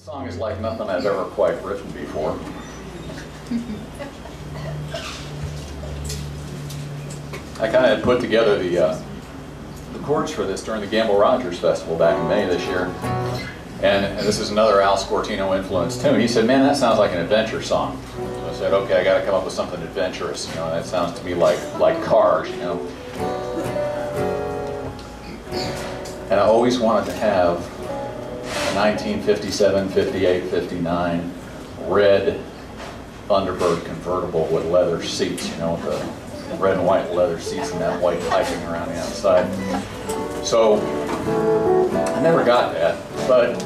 This song is like nothing I've ever quite written before. I kind of put together the chords for this during the Gamble Rogers Festival back in May this year. And this is another Al Scortino influenced tune. He said, man, that sounds like an adventure song. So I said, okay, I got to come up with something adventurous. You know, that sounds to me like cars, you know. And I always wanted to have a 1957, 58, 59 red Thunderbird convertible with leather seats, you know, with the red and white leather seats and that white piping around the outside. So I never got that, but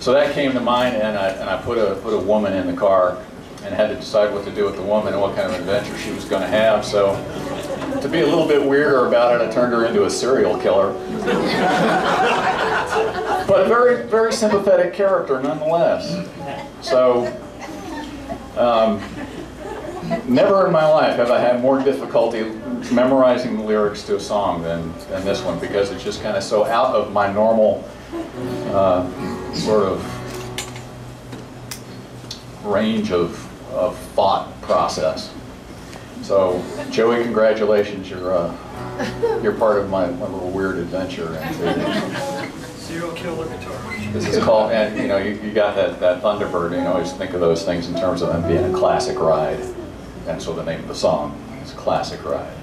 so that came to mind, and I put a woman in the car and had to decide what to do with the woman and what kind of adventure she was going to have. So, to be a little bit weirder about it, I turned her into a serial killer. But very, very sympathetic character nonetheless. So, never in my life have I had more difficulty memorizing the lyrics to a song than this one, because it's just kind of so out of my normal sort of range of thought process. So, Joey, congratulations, you're part of my little weird adventure. Serial killer guitar. This is called, and you know, you got that Thunderbird, you know, always think of those things in terms of them being a classic ride. And so the name of the song is Classic Ride.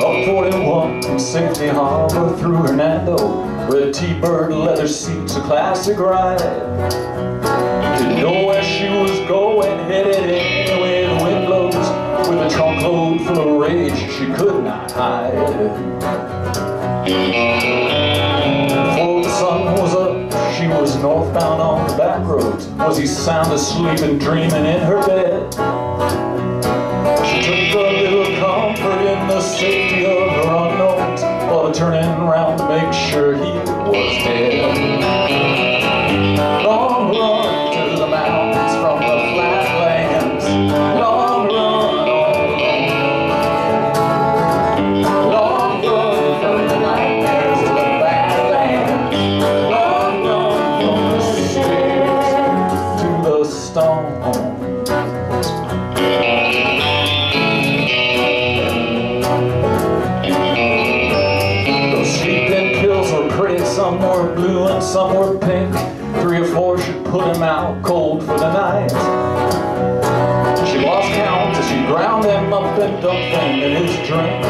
Up 41 from Safety Harbor through Hernando. Red T-Bird, leather seats, a classic ride. Didn't know where she was going, headed anyway the wind blows. With a trunkload full of rage she could not hide. Before the sun was up, she was northbound on the back roads. Was he sound asleep and dreaming in her bed? She took a little comfort in the safety of her unknowns, while turning around to make sure he was dead. Long run to the mountains from the flatlands. Long run, long run from the nightmares to the badlands. Long run from the stairs to the stone. Some were blue and some were pink. 3 or 4 should put him out cold for the night. She lost count as she ground him up and dumped him in his drink.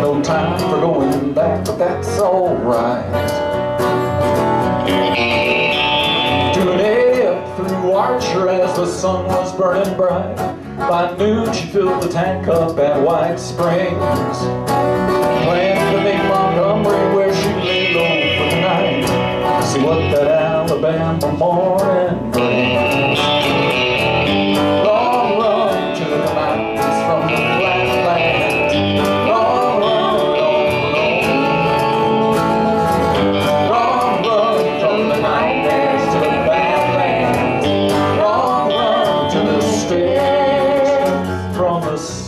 No time for going back, but that's alright. 2 a.m. through Archer as the sun was burning bright. By noon she filled the tank up at White Springs. Planned to make Montgomery where she laid on. See what that Alabama morning brings. Long run to the mountains from the flatlands. Long run, long run. Long run from the nightmares to the badlands. Long run to the stairs from the stars.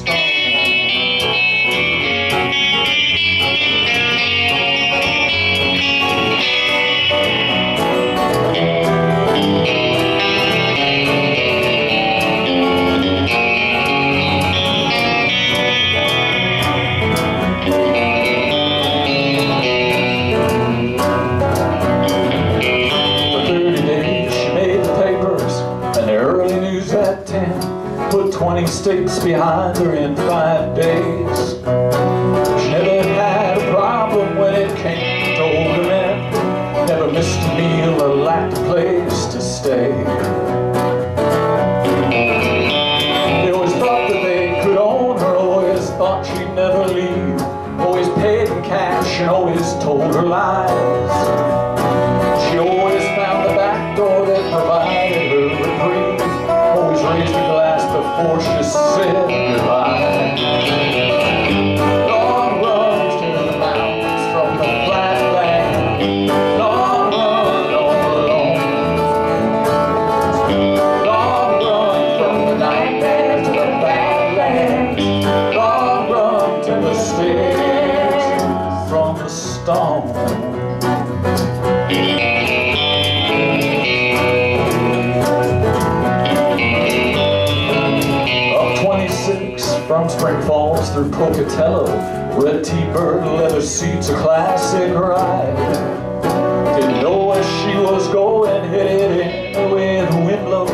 At 10, put 20 sticks behind her in 5 days. She never had a problem when it came to older men. Never missed a meal or lacked a place to stay. They always thought that they could own her, always thought she'd never leave. Always paid in cash and always told her lies. She always found the back door that provided her with reprieve. Always raised the glass before she said goodbye. Long runs to the mountains from the flatland. Long run all alone. Long run from the nightmares to the badlands. song. From Spring Falls through Pocatello, Red T-Bird, leather seats, a classic ride. Didn't know where she was going, headed in the way the wind blows,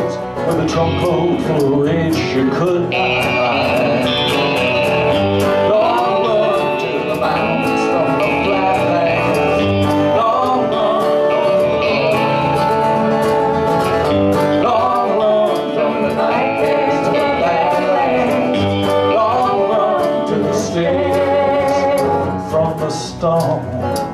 with a trunk load full of rage she could not hide. Long run to the mountains from the flatlands, long run from the nightmares to the from the storm.